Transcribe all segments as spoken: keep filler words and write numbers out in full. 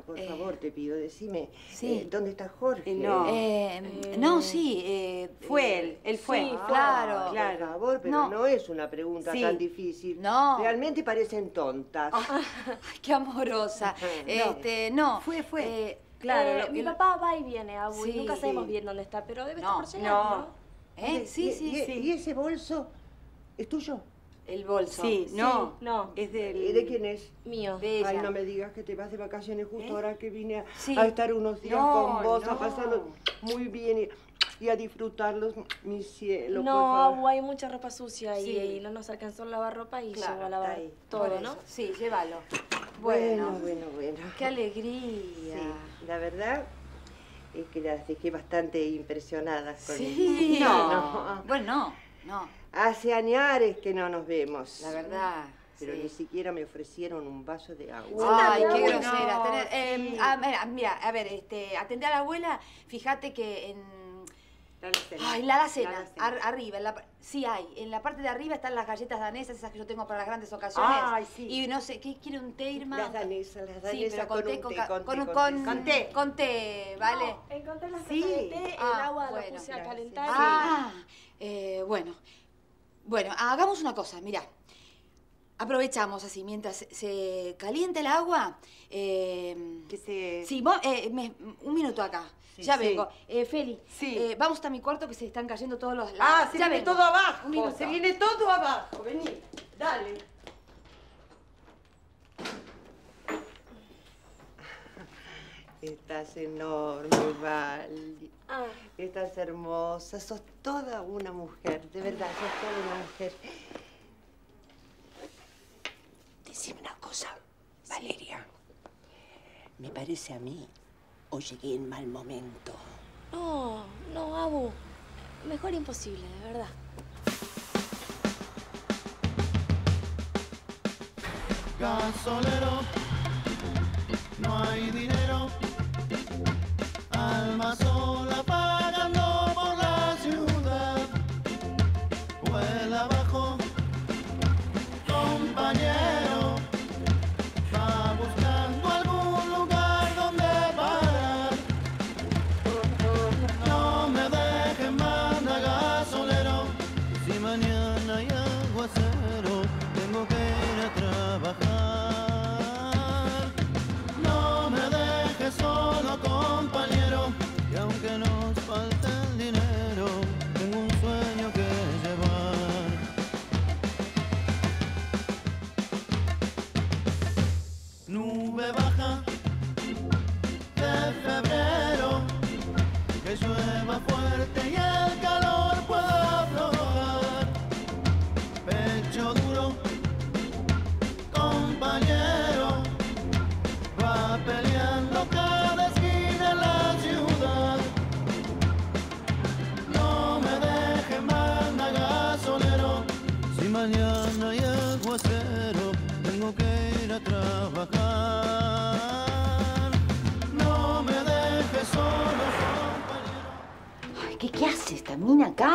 Liliana, por eh, favor, te pido, decime, sí. eh, ¿dónde está Jorge? No, eh, eh, no sí. Eh, fue él, él fue. Sí, ah, claro. claro. Por favor, pero no, no es una pregunta sí. tan difícil. No. Realmente parecen tontas. Oh, ay, qué amorosa. no. Este, no. Fue, fue. Eh, claro. Eh, lo, mi el... papá va y viene, Abu, sí, y nunca sabemos sí. bien dónde está, pero debe no, estar por allá, ¿no? ¿no? ¿Eh? Sí, y, sí, y, sí. ¿Y ese bolso es tuyo? El bolso. Sí, no, sí, no. Es del... ¿De quién es? Mío. De ella. Ay, no me digas que te vas de vacaciones justo ¿Eh? ahora que vine a, sí. a estar unos días no, con vos, no. a pasarlo muy bien y, y a disfrutarlos, mi cielo. No, hay mucha ropa sucia sí. y, y no nos alcanzó a lavar ropa y claro, llevo a lavar ahí. todo, ¿no? Sí, llévalo. Bueno, bueno, bueno. Qué alegría. Sí, la verdad... Es que las dejé bastante impresionadas con sí. él. No, no. Bueno, no, no. Hace añares que no nos vemos. La verdad. Pero sí. ni siquiera me ofrecieron un vaso de agua. Ay, qué grosera. No. Tener, eh, sí. a, mira, mira, a ver, este, atendé a la abuela. Fíjate que en... La cena. Ay, la alacena, la alacena. Ar, arriba, en la, sí hay. En la parte de arriba están las galletas danesas, esas que yo tengo para las grandes ocasiones. Ay, sí. Y no sé, ¿qué quiere un té, Irma? Las danesas, las danesas. Sí, pero con, con té, con, con, con, con, con té. Con té, ¿vale? No, encontré las sí. de té, ah, el agua bueno, lo puse a calentar. Sí. Ah, eh, bueno. Bueno, hagamos una cosa, mirá. Aprovechamos así, mientras se calienta el agua... Eh, que se... Sí, vos, eh, me, un minuto acá, sí, ya sí. vengo. Eh, Feli, sí. eh, vamos hasta mi cuarto que se están cayendo todos los... Las... Ah, se ya viene vengo. todo abajo, un minuto. se viene todo abajo, vení, dale. Estás enorme, Vali. Ah. Estás hermosa, sos toda una mujer, de verdad, sos toda una mujer. Decime una cosa, Valeria. Me parece a mí, o llegué en mal momento. No, no, Abu. Mejor imposible, de verdad. Gasolero, no hay dinero. Alma sola pagando por la ciudad. Vuela abajo, compañero.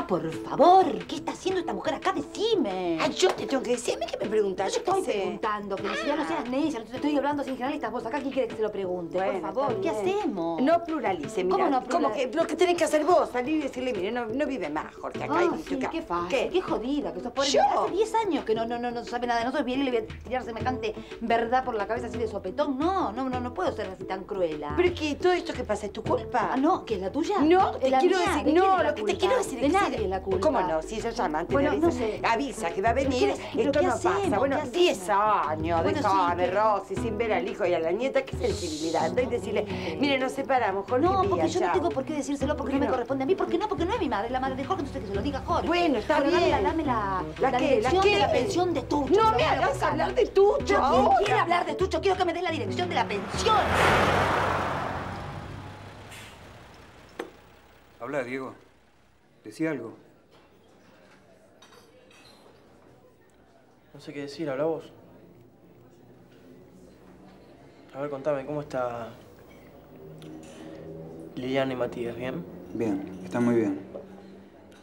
Por favor, ¿qué está haciendo esta mujer acá? Decime. Ay, yo te tengo que decir. A mí que me preguntas. Yo estoy preguntando. Felicidad, no seas necia. No te estoy hablando sin general. Estás vos acá. ¿Quién quiere que se lo pregunte? Por favor, ¿qué hacemos? No pluralice, mira. ¿Cómo no pluralice? Lo que tenés que hacer vos, salir y decirle, mire, no, no vive más, Jorge, acá. Ay, sí, qué fácil, qué jodida que sos pobre. Yo. Hace diez años que no, no, no, no sabe nada de nosotros. Viene y le voy a tirar semejante verdad por la cabeza así de sopetón. No, no, no, no puedo ser así tan cruela. Pero es que todo esto que pasa es tu culpa. Ah, no, que es la tuya. No, te quiero decir, no, lo que te quiero decir es que... La culpa. ¿Cómo no? Si ella llama antes bueno, de avisa, no sé. avisa que va a venir, pero esto no hacemos, pasa. Bueno, diez años bueno, de joven, sí, Roxy, sin ver al hijo y a la nieta, qué sensibilidad. No, y decirle, mire, nos separamos, Jorge. No, porque yo ya. no tengo por qué decírselo, porque no, no me corresponde a mí, porque no, porque no es mi madre, la madre de Jorge, entonces que se lo diga Jorge. Bueno, está pero bien. Dame la, la, la, qué, la, dirección la de la pensión de Tucho. No me hagas hablar de Tucho. Yo ahora. quiero hablar de Tucho, quiero que me des la dirección de la pensión. Habla, Diego. Decí algo. No sé qué decir, habla vos. A ver, contame, ¿cómo está Liliana y Matías? ¿Bien? Bien, están muy bien.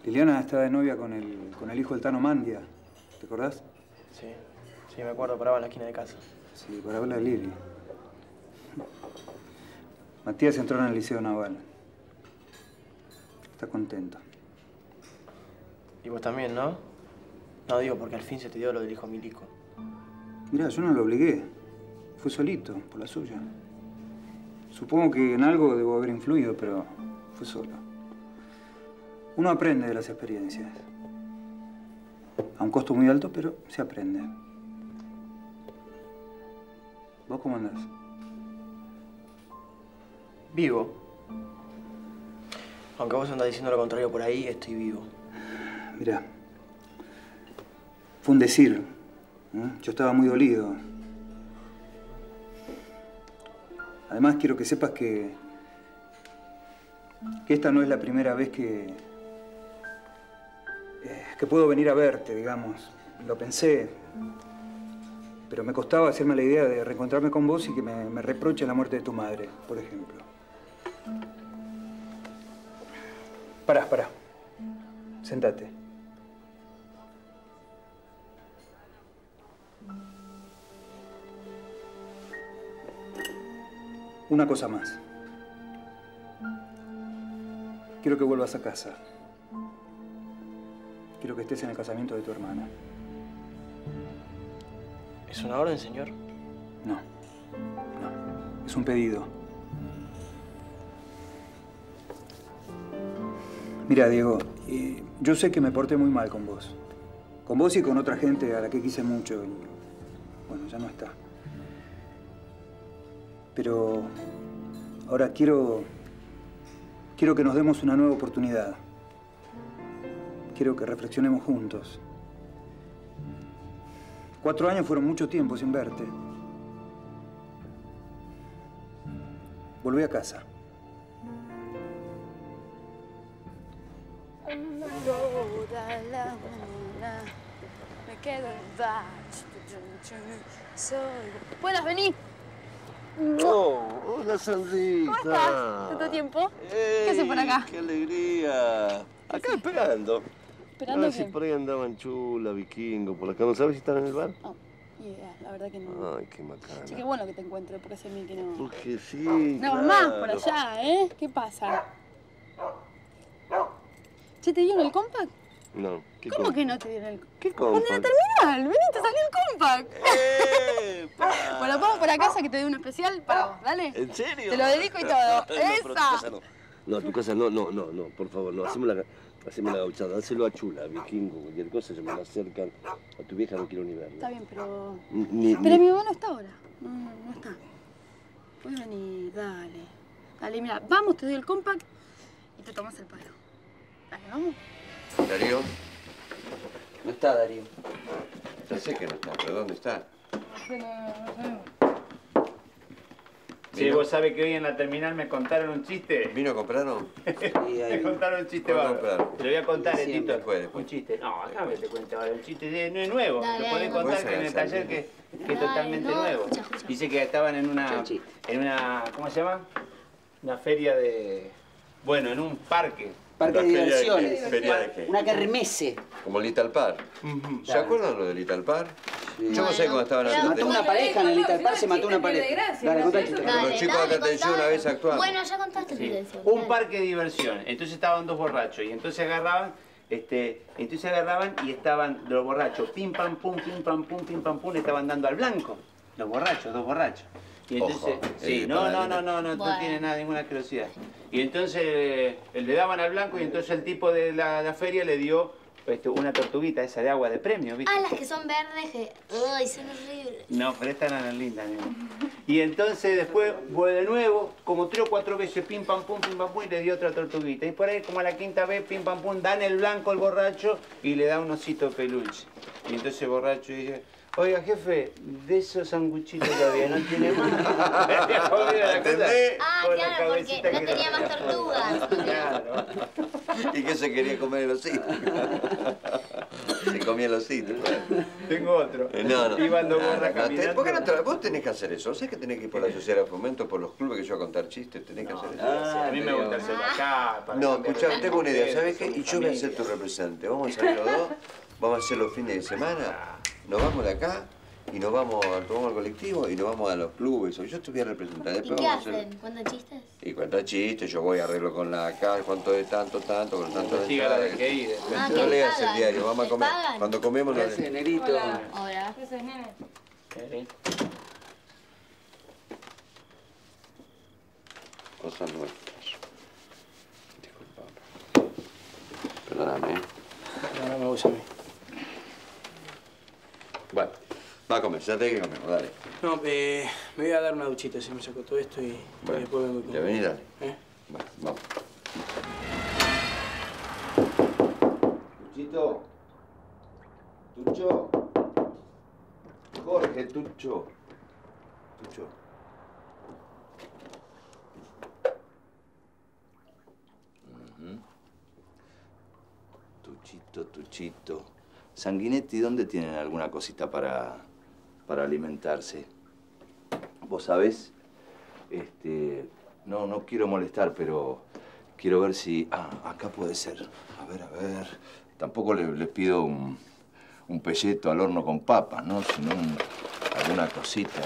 Liliana está de novia con el, con el hijo del Tano Mandia. ¿Te acordás? Sí, sí, me acuerdo, paraba en la esquina de casa. Sí, para hablar de Lili. Matías entró en el Liceo Naval. Está contento. Y vos también, ¿no? No, digo, porque al fin se te dio lo del hijo Milico. Mirá, yo no lo obligué. Fue solito, por la suya. Supongo que en algo debo haber influido, pero fue solo. Uno aprende de las experiencias. A un costo muy alto, pero se aprende. ¿Vos cómo andás? Vivo. Aunque vos andás diciendo lo contrario por ahí, estoy vivo. Mirá, fue un decir. ¿Eh? Yo estaba muy dolido. Además, quiero que sepas que... que esta no es la primera vez que... Eh, que puedo venir a verte, digamos. Lo pensé, pero me costaba hacerme la idea de reencontrarme con vos y que me, me reproche la muerte de tu madre, por ejemplo. Pará, pará. Sentate. Una cosa más. Quiero que vuelvas a casa. Quiero que estés en el casamiento de tu hermana. ¿Es una orden, señor? No. No. Es un pedido. Mira, Diego, eh, yo sé que me porté muy mal con vos. Con vos y con otra gente a la que quise mucho. Y, bueno, ya no está. Pero ahora quiero, quiero que nos demos una nueva oportunidad. Quiero que reflexionemos juntos. Cuatro años fueron mucho tiempo sin verte. Volví a casa. Toda la mañana me quedo en paz. Soy... Buenas, vení. Oh, hola, Sandrita. ¿Cómo estás? ¿Tanto tiempo? Ey, ¿qué haces por acá? ¡Qué alegría! Acá sí. Esperando. ¿Esperando? A ver si por ahí andaban Chula, Vikingo, por acá. ¿No sabes si están en el bar? No, ni idea, la verdad que no. Ay, qué macana. Sí, qué bueno que te encuentro, porque hace mil que no... Porque sí, no, claro. Más por allá, ¿eh? ¿Qué pasa? ¿Ya te dieron el compact? No. ¿Qué ¿Cómo compact? Que no te dieron el compact? ¿Qué compact? En la terminal, venite, salió el compact. Eh, bueno, vamos para casa que te dé un especial para vos, dale. ¿En serio? Te lo dedico y todo. No, ¡esa! Tu casa no. No, tu casa no, no, no, no, por favor, no. Hacemos la, hacemos la gauchada, hacelo a Chula, a Vikingo, cualquier cosa, se me la acercan. A tu vieja no quiero ni verla. Está bien, pero... Ni, pero ni... mi mamá no está ahora. No, no, no está. Puedes venir, dale. Dale, mira, vamos, te doy el compact y te tomas el palo. Dale, vamos. Darío. No está Darío. Ya sé que no está, pero ¿dónde está? No, no, no, no. Sí, vos sabés que hoy en la terminal me contaron un chiste. ¿Vino a comprarlo? Me contaron un chiste, va. Te voy a contar, sí, Tito. Después, después. Un chiste. No, acá me te cuento ahora. Un chiste no es nuevo. Dale, lo podés no. contar que en el taller que, que es totalmente no. nuevo. Escucha, escucha. Dice que estaban en una, en una... ¿Cómo se llama? Una feria de... Bueno, en un parque. Parque de diversiones. De qué? Una que remese. Como Little Park. Uh-huh. ¿Se acuerdan lo de Little Park? Sí. Yo no sé cómo estaban hablando. Se mató una pareja en el Little Park, se mató una pareja. Dale, contá el chiste. Los chicos de atención una vez actuaron. Bueno, ya contaste el video. Un parque de diversiones. Entonces estaban dos borrachos y entonces agarraban, este, entonces agarraban y estaban los borrachos. Pim, pam, pum, pim, pam, pum, pim, pam, pum, le estaban dando al blanco. Los borrachos, dos borrachos. Y entonces, ojo, sí, no, no, no, no, no, bueno. No tiene nada, ninguna curiosidad. Y entonces le daban al blanco y entonces el tipo de la, la feria le dio este, una tortuguita esa de agua de premio, ¿viste? Ah, las que son verdes, que... ¡Ay, son horribles! No, pero estas eran lindas, ¿no? Y entonces después, de nuevo, como tres o cuatro veces, pim, pam, pum, pim, pam, pum, y le dio otra tortuguita. Y por ahí, como a la quinta vez, pim, pam, pum, dan el blanco al borracho y le da un osito de peluche. Y entonces el borracho dice... Oiga, jefe, de esos sanguchitos todavía no tiene más. ¿Entendés? Ah, por claro, porque no tenía más tortugas. Claro. ¿Y qué se quería comer el osito? Se comía el osito. Tengo otro. No, no. Ibando no, gorra no, caminando. ¿Por qué no te, vos tenés que hacer eso? ¿Sabés que tenés que ir por la sociedad de fomento, por los clubes que yo a contar chistes? Tenés que no, hacer eso. Ah, a mí me gusta hacerlo acá. Para no, escuchá, tengo una idea. ¿Sabés qué? Y yo voy a ser tu representante. Vamos a hacer los dos. Vamos a hacer los fines de semana. Nos vamos de acá y nos vamos al tomamos el colectivo y nos vamos a los clubes. Yo estuviera representando. ¿Y qué hacen? Hacer... ¿Cuentan chistes? Y cuentan chistes, yo voy, arreglo con la calle, cuánto de tanto, tanto, con tanto de tanto. La que ir. Ah, no leas el diario, vamos a comer. Pagan? Cuando comemos nos leemos. Negrito. Hola. Hola. ¿Qué haces, nene? ¿Qué? Cosas nuestras. Disculpame. Perdóname. No, no me gusta a mí. Bueno, va a comer, ya te hay que comer, dale. No, eh, me voy a dar una duchita, se me sacó todo esto y, bueno, y después vengo con... Ya vení, dale. ¿Eh? Bueno, vamos. Tuchito. Tucho. Jorge, Tucho. Tucho. Uh-huh. Tuchito, Tuchito. Sanguinetti, ¿dónde tienen alguna cosita para, para alimentarse? Vos sabés, este, no, no quiero molestar, pero quiero ver si... Ah, acá puede ser. A ver, a ver... Tampoco les, les pido un, un pelleto al horno con papas, ¿no? Sino un, alguna cosita.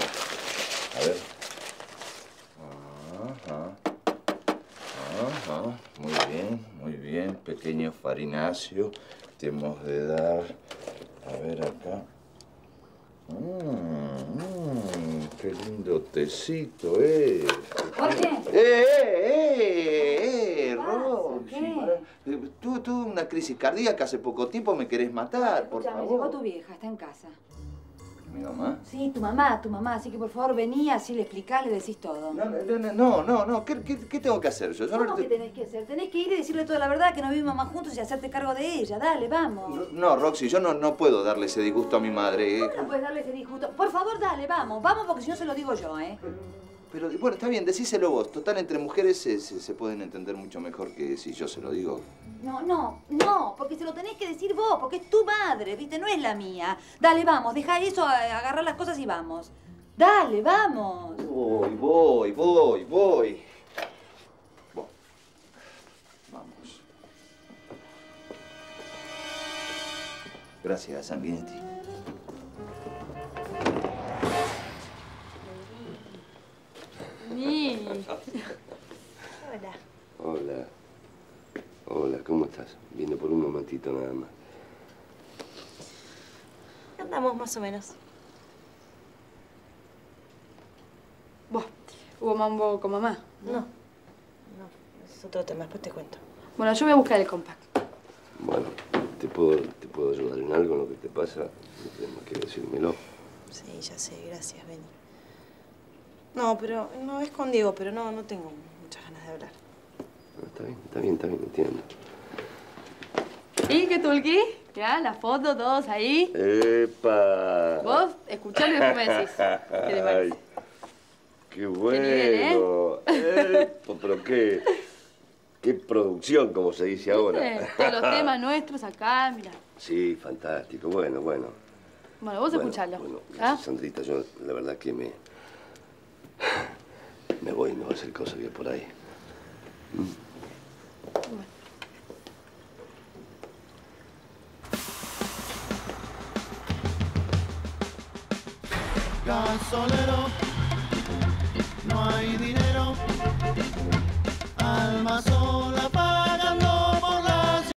A ver. Ajá. Ajá. Muy bien, muy bien. Pequeño farináceo. Tenemos de dar, a ver acá, mmm, mmm, qué lindo tecito, eh. Jorge. ¡Eh, eh, eh, eh, Roxy! Tuve tuve una crisis cardíaca hace poco tiempo, me querés matar, por favor. Llegó tu vieja, está en casa. ¿Mi mamá? Sí, tu mamá, tu mamá. Así que, por favor, vení, así le explicás, le decís todo. No, no, no, no, no. ¿Qué, qué, qué tengo que hacer yo? yo ¿Cómo te... que tenés que hacer? Tenés que ir y decirle toda la verdad, que no vivimos más juntos y hacerte cargo de ella. Dale, vamos. No, no Roxy, yo no, no puedo darle ese disgusto a mi madre. ¿Cómo no puedes darle ese disgusto? Por favor, dale, vamos. Vamos, porque si no se lo digo yo, ¿eh? Pero, bueno, está bien, decíselo vos. Total, entre mujeres se, se, se pueden entender mucho mejor que si yo se lo digo. No, no, no, porque se lo tenés que decir vos, porque es tu madre, ¿viste? No es la mía. Dale, vamos, dejá eso, agarrá las cosas y vamos. Dale, vamos. Voy, voy, voy, voy. Voy. Vamos. Gracias, Sanguinetti. Hola. Hola. Hola, ¿cómo estás? Vine por un momentito nada más. Andamos más o menos. ¿Vos? ¿Hubo mambo con mamá? No. No, no, es otro tema, después te cuento. Bueno, yo voy a buscar el compact. Bueno, ¿te puedo, te puedo ayudar en algo en lo que te pasa? No tenemos que decírmelo. Sí, ya sé, gracias, Benny. No, pero no es con Diego, pero no, no tengo muchas ganas de hablar. No, está bien, está bien, está bien, entiendo. ¿Y qué tulquí? Mirá, la foto, todos ahí. ¡Epa! Vos escuchalo y después me decís. ¿Qué te parece? ¡Qué bueno! ¿Qué nivel, eh? Epa, pero qué, qué producción, como se dice ahora. Todos los temas nuestros acá, mirá. Sí, fantástico, bueno, bueno. Bueno, vos bueno, escuchalo. Bueno, gracias, ¿ah? Sandrita, yo la verdad que me... Me voy, no va a ser cosa que por ahí. ¿Mm? Bueno. Gasolero, no hay dinero, alma sola.